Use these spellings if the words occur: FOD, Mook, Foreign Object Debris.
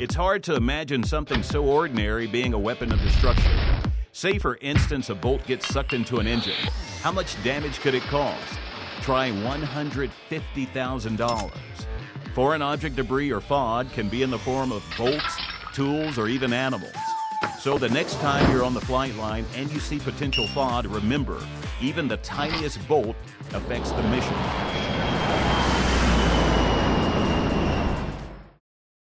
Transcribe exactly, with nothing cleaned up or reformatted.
It's hard to imagine something so ordinary being a weapon of destruction. Say, for instance, a bolt gets sucked into an engine. How much damage could it cause? Try one hundred fifty thousand dollars. Foreign object debris or F O D can be in the form of bolts, tools, or even animals. So the next time you're on the flight line and you see potential F O D, remember, even the tiniest bolt affects the mission.